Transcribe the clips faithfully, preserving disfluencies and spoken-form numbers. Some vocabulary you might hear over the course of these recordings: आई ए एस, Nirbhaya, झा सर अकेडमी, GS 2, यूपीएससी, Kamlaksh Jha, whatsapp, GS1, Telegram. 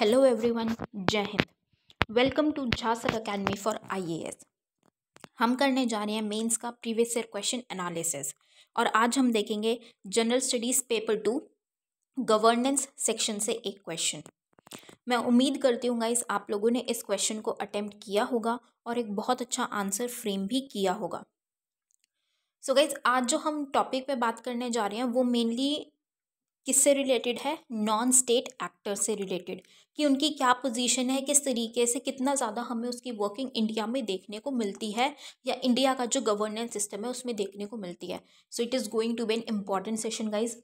Hello everyone, जय Hind. Welcome to झा सर अकेडमी for आई ए एस। हम करने जा रहे हैं मेंस का प्रीवियस ईयर क्वेश्चन एनालिसिस और आज हम देखेंगे general studies paper two governance section से एक क्वेश्चन। मैं उम्मीद करती हूँ गाइस आप लोगों ने इस क्वेश्चन को अटेम्प्ट किया होगा और एक बहुत अच्छा आंसर फ्रेम भी किया होगा। सो so गाइस आज जो हम टॉपिक पे बात करने जा रहे हैं वो मेनली किससे रिलेटेड है, नॉन स्टेट एक्टर से रिलेटेड, कि उनकी क्या पोजीशन है, किस तरीके से कितना ज़्यादा हमें उसकी वर्किंग इंडिया में देखने को मिलती है या इंडिया का जो गवर्नेंस सिस्टम है उसमें देखने को मिलती है। So it is going to be an important session guys.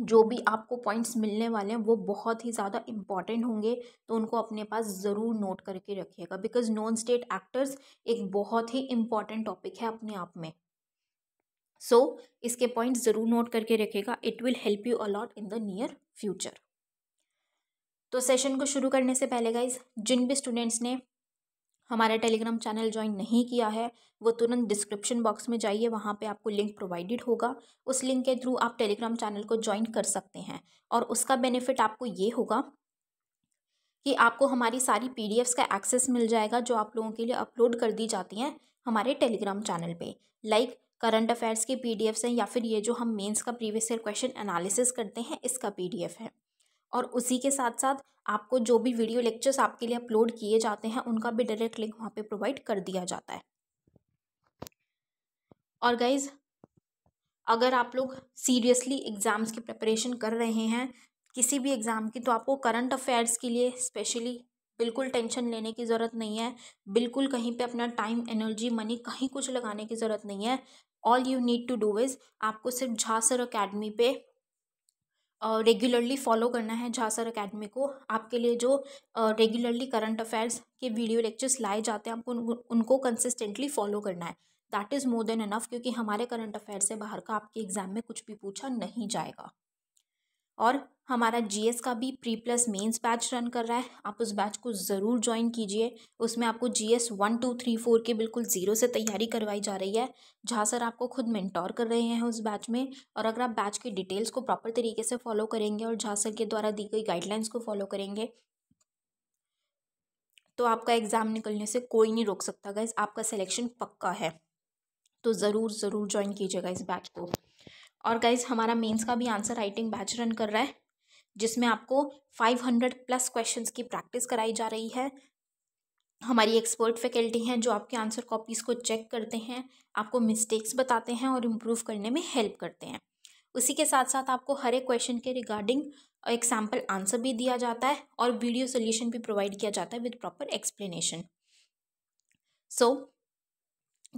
जो भी आपको पॉइंट्स मिलने वाले हैं वो बहुत ही ज़्यादा इम्पॉर्टेंट होंगे, तो उनको अपने पास ज़रूर नोट करके रखिएगा बिकॉज नॉन स्टेट एक्टर्स एक बहुत ही इम्पॉर्टेंट टॉपिक है अपने आप में। सो so, इसके पॉइंट्स ज़रूर नोट करके रखिएगा, it will help you a lot in the near future. तो सेशन को शुरू करने से पहले गाइज, जिन भी स्टूडेंट्स ने हमारा टेलीग्राम चैनल ज्वाइन नहीं किया है वो तुरंत डिस्क्रिप्शन बॉक्स में जाइए, वहाँ पे आपको लिंक प्रोवाइडेड होगा। उस लिंक के थ्रू आप टेलीग्राम चैनल को ज्वाइन कर सकते हैं और उसका बेनिफिट आपको ये होगा कि आपको हमारी सारी पी डी एफ्स का एक्सेस मिल जाएगा जो आप लोगों के लिए अपलोड कर दी जाती हैं हमारे टेलीग्राम चैनल पर, लाइक करंट अफेयर्स के पीडीएफ्स हैं या फिर ये जो हम मेंस का प्रीवियस ईयर क्वेश्चन एनालिसिस करते हैं इसका पीडीएफ है। और उसी के साथ साथ आपको जो भी वीडियो लेक्चर्स आपके लिए अपलोड किए जाते हैं उनका भी डायरेक्ट लिंक वहाँ पे प्रोवाइड कर दिया जाता है। और गाइज अगर आप लोग सीरियसली एग्ज़ाम्स की प्रिपरेशन कर रहे हैं, किसी भी एग्ज़ाम की, तो आपको करंट अफेयर्स के लिए स्पेशली बिल्कुल टेंशन लेने की ज़रूरत नहीं है, बिल्कुल कहीं पे अपना टाइम, एनर्जी, मनी कहीं कुछ लगाने की ज़रूरत नहीं है। All you need to do is आपको सिर्फ झा सर अकेडमी पे रेगुलरली फॉलो करना है। झा सर अकेडमी को आपके लिए जो रेगुलरली करंट अफेयर्स के वीडियो लेक्चर्स लाए जाते हैं आपको उन, उनको कंसिस्टेंटली फॉलो करना है। That is more than enough, क्योंकि हमारे करंट अफेयर से बाहर का आपके एग्ज़ाम में कुछ भी पूछा नहीं जाएगा। और हमारा जीएस का भी pre plus mains batch run कर रहा है, आप उस बैच को ज़रूर ज्वाइन कीजिए। उसमें आपको GS one two three four के बिल्कुल ज़ीरो से तैयारी करवाई जा रही है। झा सर आपको खुद मेंटोर कर रहे हैं उस बैच में, और अगर आप बैच की डिटेल्स को प्रॉपर तरीके से फॉलो करेंगे और झा सर के द्वारा दी गई गाइडलाइंस को फॉलो करेंगे तो आपका एग्ज़ाम निकलने से कोई नहीं रोक सकता गाइज, आपका सिलेक्शन पक्का है। तो ज़रूर ज़रूर ज्वाइन कीजिएगा इस बैच को। और गाइज हमारा मेंस का भी आंसर राइटिंग बैच रन कर रहा है जिसमें आपको पाँच सौ प्लस क्वेश्चंस की प्रैक्टिस कराई जा रही है। हमारी एक्सपर्ट फैकल्टी हैं जो आपके आंसर कॉपीज़ को चेक करते हैं, आपको मिस्टेक्स बताते हैं और इम्प्रूव करने में हेल्प करते हैं। उसी के साथ साथ आपको हर एक क्वेश्चन के रिगार्डिंग एक सैम्पल आंसर भी दिया जाता है और वीडियो सोल्यूशन भी प्रोवाइड किया जाता है with proper explanation. So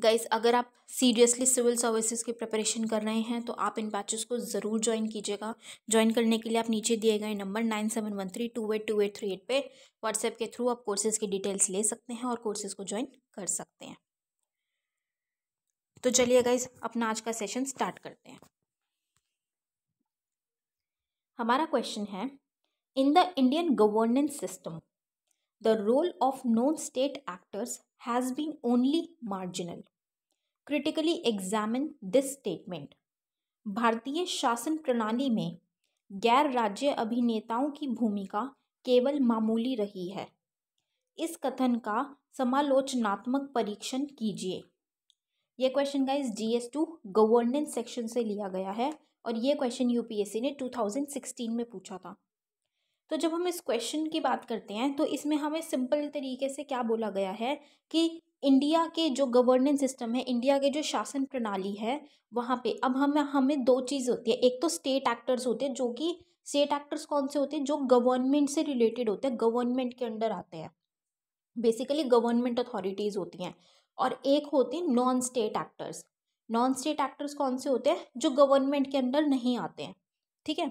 guys अगर आप सीरियसली सिविल सर्विसेज की प्रिपरेशन कर रहे हैं तो आप इन बैचेस को ज़रूर ज्वाइन कीजिएगा। ज्वाइन करने के लिए आप नीचे दिए गए number nine seven one three two eight two eight three eight पर व्हाट्सएप के थ्रू आप कोर्सेज़ की डिटेल्स ले सकते हैं और कोर्सेज़ को ज्वाइन कर सकते हैं। तो चलिए गाइज़ अपना आज का सेशन स्टार्ट करते हैं। हमारा क्वेश्चन है, in the Indian governance system the role of non-state actors has been only marginal. Critically examine this statement. भारतीय शासन प्रणाली में गैर राज्य अभिनेताओं की भूमिका केवल मामूली रही है। इस कथन का समालोचनात्मक परीक्षण कीजिए। ये question guys GS two governance section से लिया गया है और ये क्वेश्चन यूपीएससी ने दो हज़ार सोलह में पूछा था। तो जब हम इस क्वेश्चन की बात करते हैं तो इसमें हमें सिंपल तरीके से क्या बोला गया है कि इंडिया के जो गवर्नेंस सिस्टम है, इंडिया के जो शासन प्रणाली है, वहाँ पे अब हमें हमें दो चीज़ होती है। एक तो स्टेट एक्टर्स होते हैं, जो कि स्टेट एक्टर्स कौन से होते हैं, जो गवर्नमेंट से रिलेटेड होते हैं, गवर्नमेंट के अंडर आते हैं, बेसिकली गवर्नमेंट अथॉरिटीज़ होती हैं। और एक होते हैं non state actors. Non state actors कौन से होते हैं, जो गवर्नमेंट के अंडर नहीं आते हैं, ठीक है।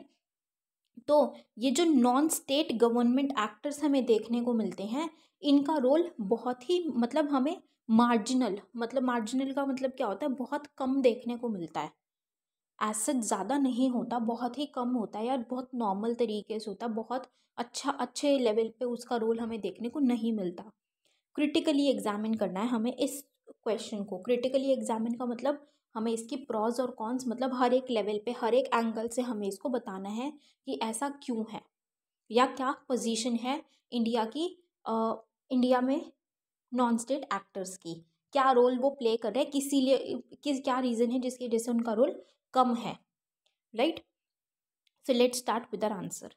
तो ये जो नॉन स्टेट गवर्नमेंट एक्टर्स हमें देखने को मिलते हैं, इनका रोल बहुत ही मतलब हमें मार्जिनल, मतलब मार्जिनल का मतलब क्या होता है, बहुत कम देखने को मिलता है। ऐसा ज़्यादा नहीं होता, बहुत ही कम होता है यार, बहुत नॉर्मल तरीके से होता है, बहुत अच्छा अच्छे लेवल पे उसका रोल हमें देखने को नहीं मिलता। क्रिटिकली एग्जामिन करना है हमें इस क्वेश्चन को। क्रिटिकली एग्जामिन का मतलब हमें इसकी प्रॉज और कॉन्स, मतलब हर एक लेवल पे, हर एक एंगल से हमें इसको बताना है कि ऐसा क्यों है। या क्या पोजीशन है इंडिया की, आ, इंडिया में नॉन स्टेट एक्टर्स की, क्या रोल वो प्ले कर रहे हैं, किसी लिए किस क्या रीज़न है जिसकी वजह से उनका रोल कम है, right. So let's start with our answer.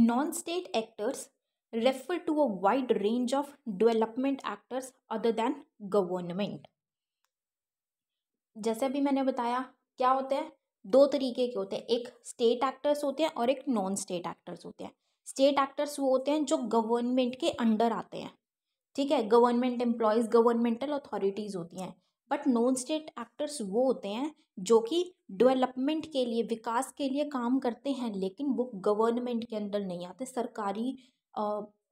Non-state actors refer to a wide range of development actors other than government. जैसे अभी मैंने बताया क्या होते हैं, दो तरीके के होते हैं, एक state actors होते हैं और एक non-state actors होते हैं। State actors वो होते हैं जो government के अंडर आते हैं, ठीक है, government employees, governmental authorities होती हैं। बट नॉन स्टेट एक्टर्स वो होते हैं जो कि डेवलपमेंट के लिए, विकास के लिए काम करते हैं, लेकिन वो गवर्नमेंट के अंडर नहीं आते, सरकारी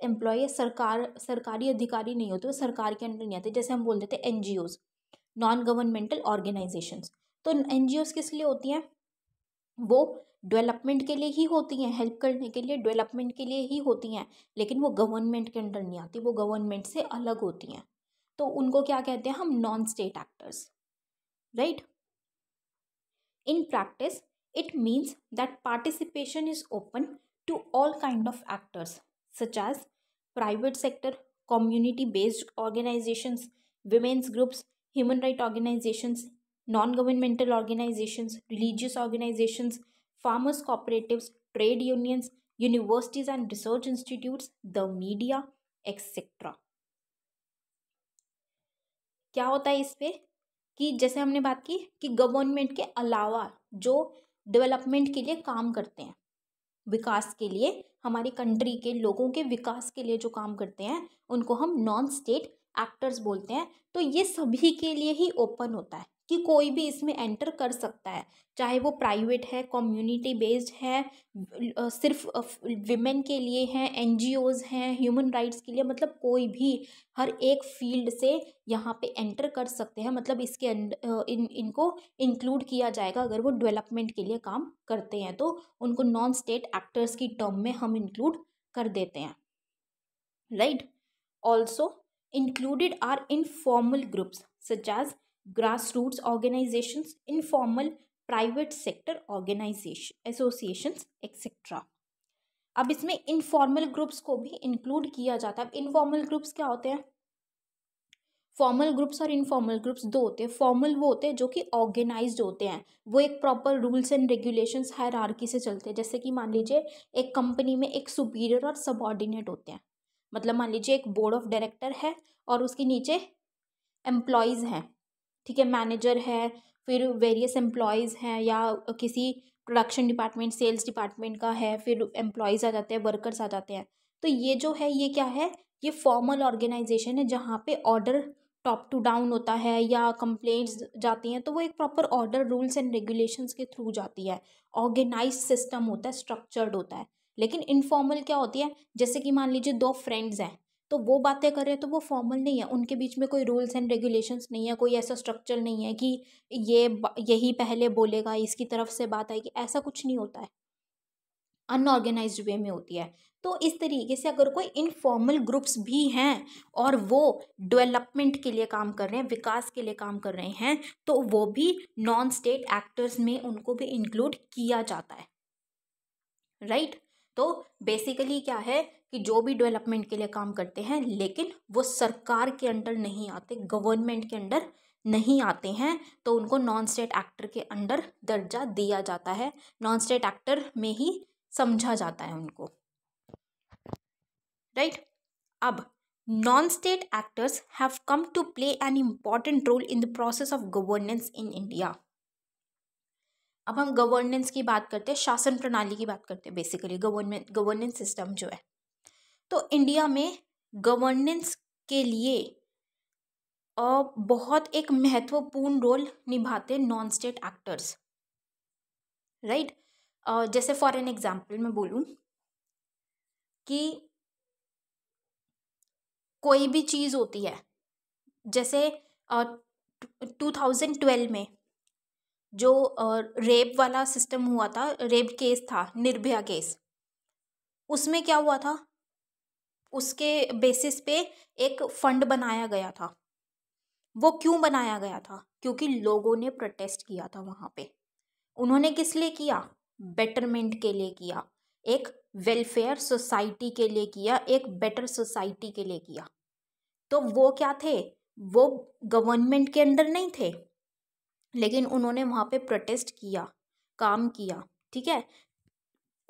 एम्प्लॉय, सरकार सरकारी अधिकारी नहीं होते, वो सरकार के अंडर नहीं आते। जैसे हम बोल देते हैं N G Os, non governmental organisations. तो एन जी ओज़ किस लिए होती हैं, वो डेवलपमेंट के लिए ही होती हैं, हेल्प करने के लिए, डेवलपमेंट के लिए ही होती हैं, लेकिन वो गवर्नमेंट के अंडर नहीं आती, वो गवर्नमेंट से अलग होती हैं। तो उनको क्या कहते हैं हम, non state actors, right. In practice it means that participation is open to all kind of actors such as private sector, community based organisations, women's groups, human right organisations, non governmental organisations, religious organisations, farmers cooperatives, trade unions, universities and research institutes, the media etcetera. क्या होता है इस पे कि जैसे हमने बात की कि गवर्नमेंट के अलावा जो डेवलपमेंट के लिए काम करते हैं, विकास के लिए, हमारी कंट्री के लोगों के विकास के लिए जो काम करते हैं, उनको हम नॉन स्टेट एक्टर्स बोलते हैं। तो ये सभी के लिए ही ओपन होता है कि कोई भी इसमें एंटर कर सकता है, चाहे वो प्राइवेट है, कम्युनिटी बेस्ड है, सिर्फ विमेन के लिए है, एन जी ओज़ हैं, ह्यूमन राइट्स के लिए, मतलब कोई भी हर एक फील्ड से यहाँ पे एंटर कर सकते हैं। मतलब इसके इन इनको इंक्लूड किया जाएगा अगर वो डेवलपमेंट के लिए काम करते हैं, तो उनको नॉन स्टेट एक्टर्स की टर्म में हम इंक्लूड कर देते हैं, right. Also included are informal groups such as grassroots organizations, informal private sector organization associations etcetera. अब इसमें informal groups को भी include किया जाता है। informal groups क्या होते हैं, formal groups और informal groups दो होते हैं। formal वो होते हैं जो कि organized होते हैं, वो एक proper rules and regulations hierarchy से चलते हैं। जैसे कि मान लीजिए एक कंपनी में एक superior और subordinate होते हैं, मतलब मान लीजिए एक बोर्ड ऑफ डायरेक्टर है और उसके नीचे एम्प्लॉयज़ हैं, ठीक है, मैनेजर है, फिर वेरियस एम्प्लॉयज़ हैं, या किसी प्रोडक्शन डिपार्टमेंट, सेल्स डिपार्टमेंट का है, फिर एम्प्लॉयज़ आ जाते हैं, वर्कर्स आ जाते हैं। तो ये जो है ये क्या है, ये फॉर्मल ऑर्गेनाइजेशन है जहाँ पे ऑर्डर टॉप टू डाउन होता है या कंप्लेंट्स जाती हैं, तो वो एक proper order, rules and regulations के थ्रू जाती है, ऑर्गेनाइज सिस्टम होता है, स्ट्रक्चर्ड होता है। लेकिन इनफॉर्मल क्या होती है, जैसे कि मान लीजिए दो फ्रेंड्स हैं, तो वो बातें कर रहे हैं, तो वो फॉर्मल नहीं है, उनके बीच में कोई रूल्स एंड रेगुलेशंस नहीं है, कोई ऐसा स्ट्रक्चर नहीं है कि ये यही पहले बोलेगा, इसकी तरफ से बात आएगी, ऐसा कुछ नहीं होता है, अनऑर्गेनाइज्ड वे में होती है। तो इस तरीके से अगर कोई इनफॉर्मल ग्रुप्स भी हैं और वो डेवलपमेंट के लिए काम कर रहे हैं, विकास के लिए काम कर रहे हैं, तो वो भी नॉन स्टेट एक्टर्स में उनको भी इंक्लूड किया जाता है, राइट right? तो बेसिकली क्या है कि जो भी डेवलपमेंट के लिए काम करते हैं, लेकिन वो सरकार के अंडर नहीं आते, गवर्नमेंट के अंडर नहीं आते हैं, तो उनको नॉन स्टेट एक्टर के अंडर दर्जा दिया जाता है, नॉन स्टेट एक्टर में ही समझा जाता है उनको, राइट। अब non state actors have come to play an important role in the process of governance in India. अब हम गवर्नेंस की बात करते हैं, शासन प्रणाली की बात करते हैं, बेसिकली गवर्नमेंट गवर्नेंस सिस्टम जो है। तो इंडिया में गवर्नेंस के लिए बहुत एक महत्वपूर्ण रोल निभाते हैं नॉन स्टेट एक्टर्स, राइट। जैसे फॉर एन एग्जाम्पल मैं बोलूँ कि कोई भी चीज़ होती है, जैसे टू थाउजेंड ट्वेल्व में जो रेप वाला सिस्टम हुआ था, रेप केस था, निर्भया केस, उसमें क्या हुआ था, उसके बेसिस पे एक फ़ंड बनाया गया था, वो क्यों बनाया गया था? क्योंकि लोगों ने प्रोटेस्ट किया था वहाँ पे। उन्होंने किस लिए किया? बेटरमेंट के लिए किया, एक वेलफेयर सोसाइटी के लिए किया, एक बेटर सोसाइटी के लिए किया। तो वो क्या थे? वो गवर्नमेंट के अंडर नहीं थे, लेकिन उन्होंने वहाँ पे प्रोटेस्ट किया, काम किया। ठीक है,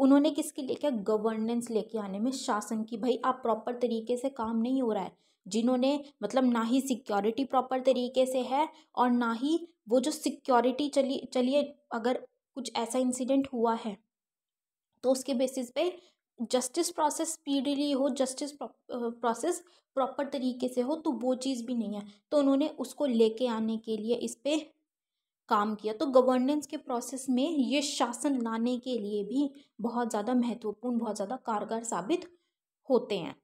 उन्होंने किसके लिए किया? गवर्नेंस लेके आने में, शासन की। भाई आप प्रॉपर तरीके से काम नहीं हो रहा है, जिन्होंने मतलब ना ही सिक्योरिटी प्रॉपर तरीके से है और ना ही वो जो सिक्योरिटी चली चलिए अगर कुछ ऐसा इंसिडेंट हुआ है तो उसके बेसिस पे जस्टिस प्रोसेस स्पीडली हो, जस्टिस प्रोसेस प्रॉपर तरीके से हो, तो वो चीज़ भी नहीं है। तो उन्होंने उसको लेके आने के लिए इस पर काम किया। तो गवर्नेंस के प्रोसेस में ये शासन लाने के लिए भी बहुत ज़्यादा महत्वपूर्ण, बहुत ज़्यादा कारगर साबित होते हैं।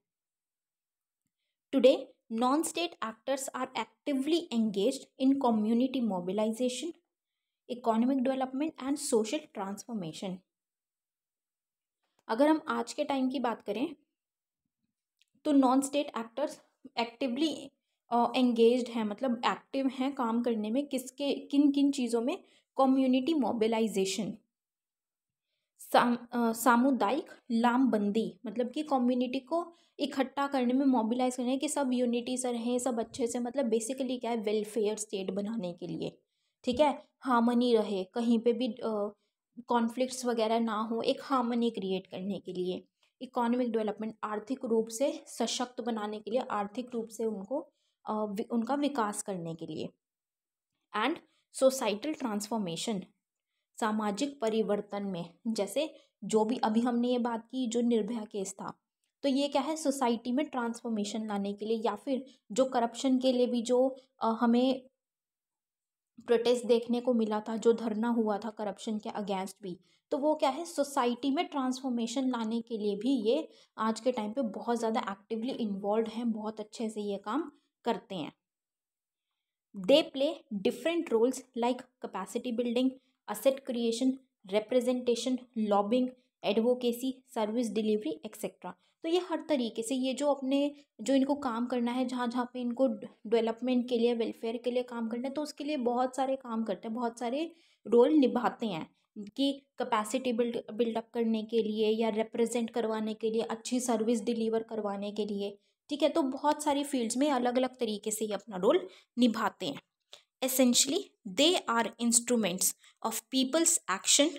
Today non state actors are actively engaged in community mobilisation, economic development and social transformation. अगर हम आज के टाइम की बात करें तो non state actors actively engaged हैं, मतलब एक्टिव हैं काम करने में। किसके, किन किन चीज़ों में? कम्युनिटी मोबिलाइजेशन, साम, सामुदायिक लामबंदी, मतलब कि कम्युनिटी को इकट्ठा करने में, मोबिलाइज करने कि सब यूनिटी से रहें, सब अच्छे से, मतलब बेसिकली क्या है? वेलफेयर स्टेट बनाने के लिए। ठीक है, हार्मनी रहे, कहीं पे भी आ, कॉन्फ्लिक्ट्स वगैरह ना हो, एक हार्मनी क्रिएट करने के लिए। इकोनॉमिक डेवलपमेंट, आर्थिक रूप से सशक्त बनाने के लिए, आर्थिक रूप से उनको उनका विकास करने के लिए। एंड सोसाइटल ट्रांसफॉर्मेशन, सामाजिक परिवर्तन में, जैसे जो भी अभी हमने ये बात की जो निर्भया केस था, तो ये क्या है? सोसाइटी में ट्रांसफॉर्मेशन लाने के लिए, या फिर जो करप्शन के लिए भी जो हमें प्रोटेस्ट देखने को मिला था, जो धरना हुआ था करप्शन के अगेंस्ट भी, तो वो क्या है? सोसाइटी में ट्रांसफॉर्मेशन लाने के लिए भी ये आज के टाइम पे बहुत ज़्यादा एक्टिवली इन्वॉल्व हैं, बहुत अच्छे से ये काम करते हैं। They play different roles like capacity building, asset creation, representation, lobbying, advocacy, service delivery etcetera. तो ये हर तरीके से ये जो अपने जो इनको काम करना है, जहाँ जहाँ पे इनको डेवलपमेंट के लिए, वेलफेयर के लिए काम करना है, तो उसके लिए बहुत सारे काम करते हैं, बहुत सारे रोल निभाते हैं कि कैपेसिटी बिल्ड बिल्डअप करने के लिए या रिप्रेजेंट करवाने के लिए, अच्छी सर्विस डिलीवर करवाने के लिए। ठीक है, तो बहुत सारी फील्ड्स में अलग अलग तरीके से ये अपना रोल निभाते हैं। Essentially they are instruments of people's action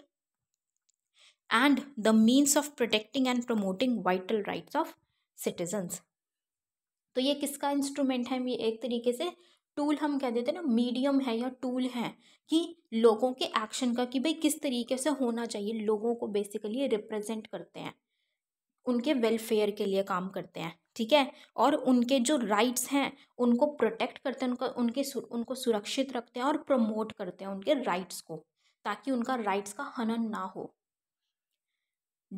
and the means of protecting and promoting vital rights of citizens। तो ये किसका इंस्ट्रूमेंट है? ये एक तरीके से टूल हम कह देते हैं ना, मीडियम है या टूल है कि लोगों के एक्शन का, कि भाई किस तरीके से होना चाहिए। लोगों को बेसिकली रिप्रेजेंट करते हैं, उनके वेलफेयर के लिए काम करते हैं। ठीक है, और उनके जो राइट्स हैं उनको प्रोटेक्ट करते हैं, उनका उनके उनको सुरक्षित रखते हैं और प्रमोट करते हैं उनके राइट्स को, ताकि उनका राइट्स का हनन ना हो।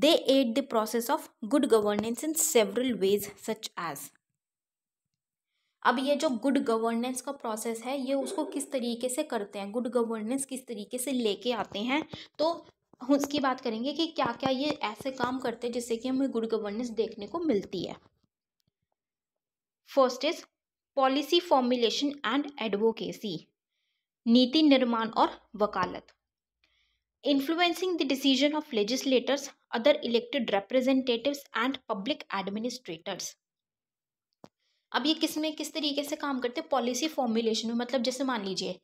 They aid the process of good governance in several ways such as। अब ये जो गुड गवर्नेंस का प्रोसेस है, ये उसको किस तरीके से करते हैं, गुड गवर्नेंस किस तरीके से लेके आते हैं, तो उसकी बात करेंगे कि क्या क्या ये ऐसे काम करते हैं जिससे कि हमें गुड गवर्नेंस देखने को मिलती है। First is policy formulation and advocacy, नीति निर्माण और वकालत। Influencing the decision of legislators, other elected representatives and public administrators। अब ये किस में किस तरीके से काम करते हैं? पॉलिसी फॉर्मुलेशन में, मतलब जैसे मान लीजिए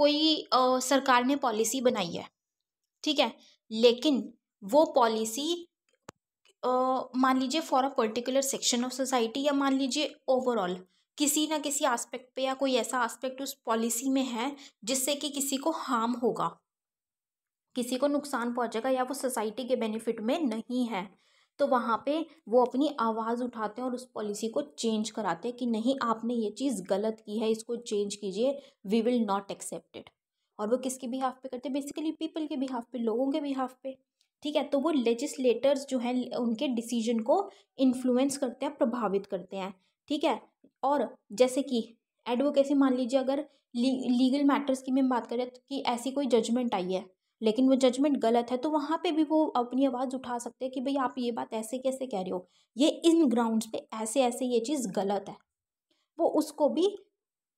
कोई आ, सरकार ने पॉलिसी बनाई है। ठीक है, लेकिन वो पॉलिसी मान लीजिए for a particular section of society, या मान लीजिए ओवरऑल किसी ना किसी आस्पेक्ट पे, या कोई ऐसा आस्पेक्ट उस पॉलिसी में है जिससे कि किसी को हार्म होगा, किसी को नुकसान पहुंचेगा, या वो सोसाइटी के बेनिफिट में नहीं है, तो वहाँ पे वो अपनी आवाज़ उठाते हैं और उस पॉलिसी को चेंज कराते हैं कि नहीं आपने ये चीज़ गलत की है, इसको चेंज कीजिए, we will not accept it. और वो किसके बिहाफ पे करते हैं? बेसिकली पीपल के बिहाफ पे, लोगों के बिहाफ पे। ठीक है, तो वो लेजिस्लेटर्स जो हैं उनके डिसीजन को इन्फ्लुएंस करते हैं, प्रभावित करते हैं। ठीक है, और जैसे कि एडवोकेसी, मान लीजिए अगर लीगल मैटर्स की मैं बात करें तो कि ऐसी कोई जजमेंट आई है लेकिन वो जजमेंट गलत है, तो वहाँ पे भी वो अपनी आवाज़ उठा सकते हैं कि भाई आप ये बात ऐसे कैसे कह रहे हो, ये इन ग्राउंड्स पे ऐसे ऐसे ये चीज़ गलत है। वो उसको भी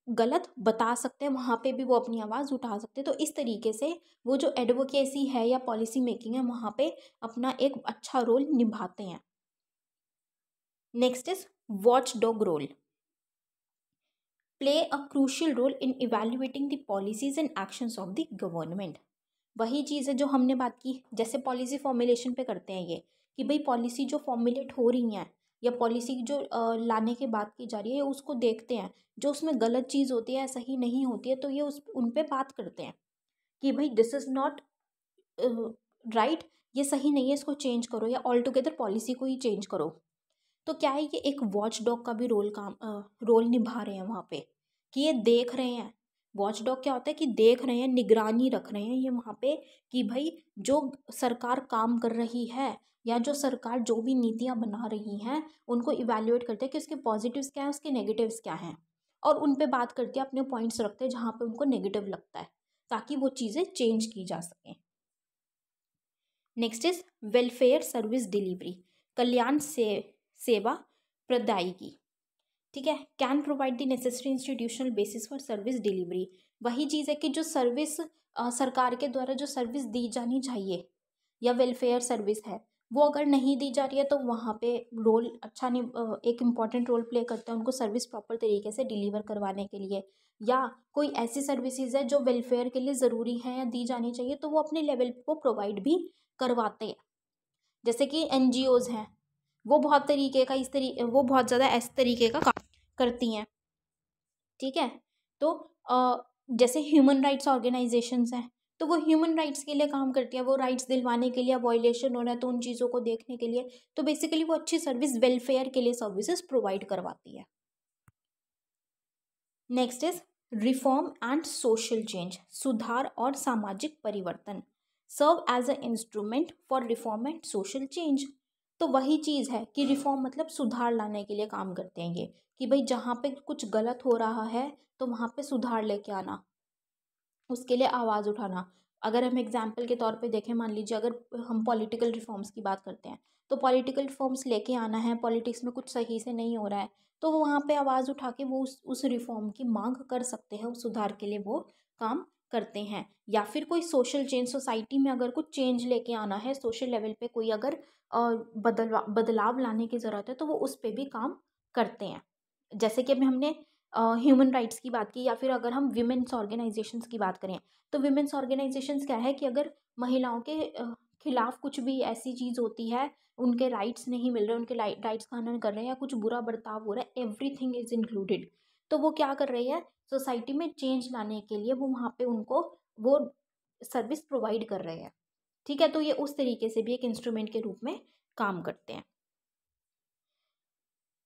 गलत बता सकते हैं, वहाँ पे भी वो अपनी आवाज़ उठा सकते हैं। तो इस तरीके से वो जो एडवोकेसी है या पॉलिसी मेकिंग है वहाँ पे अपना एक अच्छा रोल निभाते हैं। Next is watchdog role. Play a crucial role in evaluating the policies and actions of the government. वही चीज़ है जो हमने बात की, जैसे पॉलिसी फॉर्मुलेशन पे करते हैं ये कि भाई पॉलिसी जो फॉर्मुलेट हो रही हैं या पॉलिसी जो लाने की बात की जा रही है उसको देखते हैं, जो उसमें गलत चीज़ होती है सही नहीं होती है तो ये उस उन पर बात करते हैं कि भाई दिस इज़ नॉट राइट, ये सही नहीं है, इसको चेंज करो या ऑल टुगेदर पॉलिसी को ही चेंज करो। तो क्या है, ये एक वॉच डॉग का भी रोल काम आ, रोल निभा रहे हैं वहाँ पे कि ये देख रहे हैं। वॉच डॉग क्या होता है कि देख रहे हैं, निगरानी रख रहे हैं ये वहाँ पे कि भाई जो सरकार काम कर रही है या जो सरकार जो भी नीतियाँ बना रही हैं उनको इवैल्यूएट करते हैं कि उसके पॉजिटिव्स क्या हैं, उसके नेगेटिव्स क्या हैं, और उन पे बात करते हैं, अपने पॉइंट्स रखते हैं जहाँ पे उनको नेगेटिव लगता है ताकि वो चीज़ें चेंज की जा सकें। Next is welfare service delivery, कल्याण से सेवा प्रदायगी, ठीक है, can provide the necessary institutional basis for service delivery. वही चीज़ है कि जो सर्विस आ, सरकार के द्वारा जो सर्विस दी जानी चाहिए या वेलफेयर सर्विस है वो अगर नहीं दी जा रही है तो वहाँ पे रोल अच्छा नहीं, एक इम्पॉर्टेंट रोल प्ले करते हैं उनको सर्विस प्रॉपर तरीके से डिलीवर करवाने के लिए। या कोई ऐसी सर्विसेज है जो वेलफेयर के लिए ज़रूरी हैं या दी जानी चाहिए तो वो अपने लेवल को प्रोवाइड भी करवाते हैं। जैसे कि एन जी ओज़ हैं, वो बहुत तरीके का इस तरी वो बहुत ज़्यादा ऐसे तरीके का काम करती हैं, ठीक है। तो आ, जैसे ह्यूमन राइट्स ऑर्गेनाइजेशंस हैं तो वो ह्यूमन राइट्स के लिए काम करती है, वो राइट्स दिलवाने के लिए, वायलेशन हो रहा है तो उन चीज़ों को देखने के लिए। तो बेसिकली वो अच्छी सर्विस, वेलफेयर के लिए सर्विसेज प्रोवाइड करवाती है। Next is reform and social change, सुधार और सामाजिक परिवर्तन, serve as a instrument for reform and social change. तो वही चीज़ है कि रिफॉर्म मतलब सुधार लाने के लिए काम करते हैं ये कि भाई जहाँ पे कुछ गलत हो रहा है तो वहाँ पे सुधार लेके आना, उसके लिए आवाज़ उठाना। अगर हम एग्जाम्पल के तौर पे देखें, मान लीजिए अगर हम पॉलिटिकल रिफॉर्म्स की बात करते हैं तो पॉलिटिकल रिफॉर्म्स लेके आना है, पॉलिटिक्स में कुछ सही से नहीं हो रहा है तो वो वहाँ पे आवाज़ उठा के वो उस उस रिफॉर्म की मांग कर सकते हैं, उस सुधार के लिए वो काम करते हैं। या फिर कोई सोशल चेंज, सोसाइटी में अगर कुछ चेंज लेके आना है, सोशल लेवल पे कोई अगर बदलवा बदलाव लाने की ज़रूरत है तो वो उस पर भी काम करते हैं। जैसे कि अभी हमने ह्यूमन राइट्स की बात की, या फिर अगर हम विमेंस ऑर्गेनाइजेशंस की बात करें तो विमेंस ऑर्गेनाइजेशंस क्या है कि अगर महिलाओं के खिलाफ कुछ भी ऐसी चीज़ होती है, उनके राइट्स नहीं मिल रहे, उनके राइट्स का हनन कर रहे हैं या कुछ बुरा बर्ताव हो रहा है, एवरीथिंग इज़ इंक्लूडेड। तो वो क्या कर रही है, सोसाइटी में चेंज लाने के लिए वो वहाँ पे उनको वो सर्विस प्रोवाइड कर रहे हैं, ठीक है। तो ये उस तरीके से भी एक इंस्ट्रूमेंट के रूप में काम करते हैं।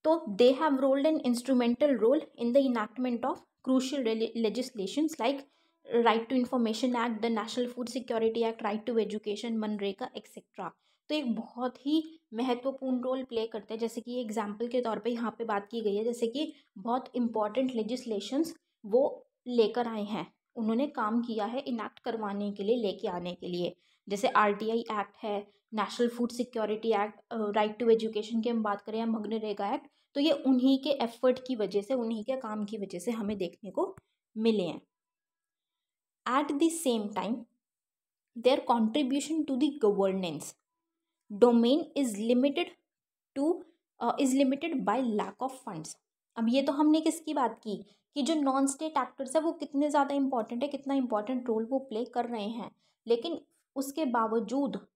तो they have rolled an instrumental role in the enactment of crucial legislations like right to information act, the national food security act, right to education, MNREGA etcetera. तो एक बहुत ही महत्वपूर्ण रोल प्ले करते हैं। जैसे कि एग्जाम्पल के तौर पे यहाँ पे बात की गई है, जैसे कि बहुत इंपॉर्टेंट लेजिस्लेशंस वो लेकर आए हैं, उन्होंने काम किया है इनैक्ट करवाने के लिए, लेके आने के लिए। जैसे आरटीआई एक्ट है, national food security act, right to education की हम बात करें या एमजीनरेगा एक्ट, तो ये उन्हीं के एफर्ट की वजह से, उन्हीं के काम की वजह से हमें देखने को मिले हैं। At the same time their contribution to the governance domain is limited to is limited by lack of funds. अब ये तो हमने किसकी बात की कि जो नॉन स्टेट एक्टर्स है वो कितने ज़्यादा इम्पॉर्टेंट है, कितना इम्पॉर्टेंट रोल वो प्ले कर रहे हैं, लेकिन उसके बावजूद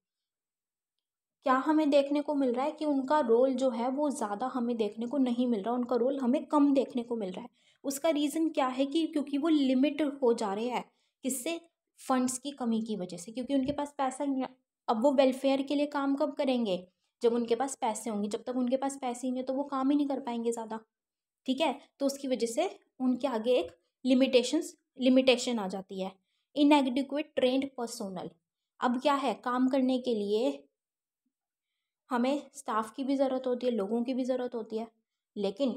क्या हमें देखने को मिल रहा है कि उनका रोल जो है वो ज़्यादा हमें देखने को नहीं मिल रहा, उनका रोल हमें कम देखने को मिल रहा है। उसका रीज़न क्या है कि क्योंकि वो लिमिट हो जा रहे हैं, किससे, फंड्स की कमी की वजह से, क्योंकि उनके पास पैसा नहीं। अब वो वेलफेयर के लिए काम कब करेंगे, जब उनके पास पैसे होंगे। जब तक उनके पास पैसे ही नहीं तो वो काम ही नहीं कर पाएंगे ज़्यादा, ठीक है। तो उसकी वजह से उनके आगे एक लिमिटेशंस लिमिटेशन आ जाती है। इनएडिक्वेट ट्रेंड पर्सोनल, अब क्या है, काम करने के लिए हमें स्टाफ की भी ज़रूरत होती है, लोगों की भी ज़रूरत होती है, लेकिन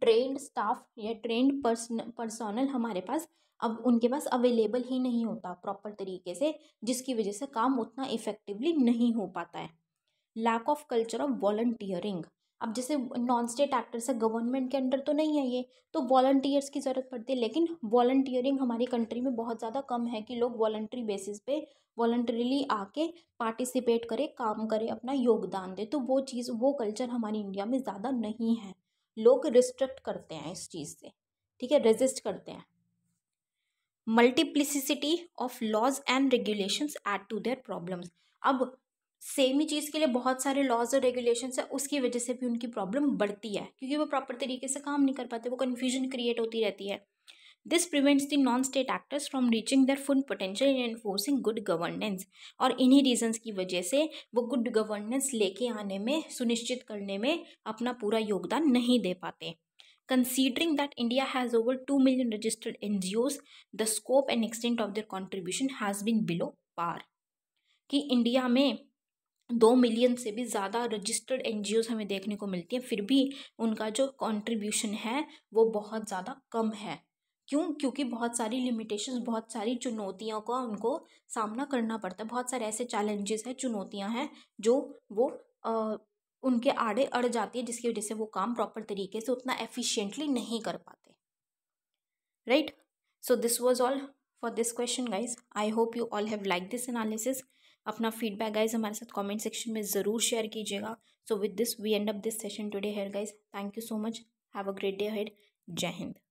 ट्रेंड स्टाफ या ट्रेंड पर्सोनल हमारे पास, अब उनके पास अवेलेबल ही नहीं होता प्रॉपर तरीके से, जिसकी वजह से काम उतना इफ़ेक्टिवली नहीं हो पाता है। Lack of culture of volunteering, अब जैसे नॉन स्टेट एक्टर्स है, गवर्नमेंट के अंडर तो नहीं है ये, तो वॉलंटियर्स की ज़रूरत पड़ती है। लेकिन वॉलंटियरिंग हमारी कंट्री में बहुत ज़्यादा कम है कि लोग वॉलंटरी बेसिस पे वॉलंटरीली आके पार्टिसिपेट करें, काम करें, अपना योगदान दें। तो वो चीज़, वो कल्चर हमारी इंडिया में ज़्यादा नहीं है। लोग रिस्ट्रिक्ट करते हैं इस चीज़ से, ठीक है, रेजिस्ट करते हैं। Multiplicity of laws and regulations add to their problems. अब सेम ही चीज़ के लिए बहुत सारे लॉज और रेगुलेशंस है, उसकी वजह से भी उनकी प्रॉब्लम बढ़ती है, क्योंकि वो प्रॉपर तरीके से काम नहीं कर पाते, वो कन्फ्यूजन क्रिएट होती रहती है। This prevents the non state actors from reaching their full potential in enforcing good governance. और इन्हीं रीजंस की वजह से वो गुड गवर्नेंस लेके आने में, सुनिश्चित करने में अपना पूरा योगदान नहीं दे पाते। Considering that India has over two million registered N G Os, the scope and extent of their contribution has been below par. कि इंडिया में दो मिलियन से भी ज़्यादा रजिस्टर्ड एन जी ओज़ हमें देखने को मिलती हैं, फिर भी उनका जो कॉन्ट्रीब्यूशन है वो बहुत ज़्यादा कम है। क्यों? क्योंकि बहुत सारी लिमिटेशंस, बहुत सारी चुनौतियों का उनको सामना करना पड़ता है। बहुत सारे ऐसे चैलेंजेस हैं, चुनौतियाँ हैं जो वो आ, उनके आड़े अड़ जाती है, जिसकी वजह से वो काम प्रॉपर तरीके से उतना एफिशिएंटली नहीं कर पाते। Right, so this was all for this question guys. I hope you all have like this analysis. अपना फीडबैक गाइज हमारे साथ कमेंट सेक्शन में ज़रूर शेयर कीजिएगा। So with this we end up this session today here guys. Thank you so much, have a great day ahead. जय हिंद।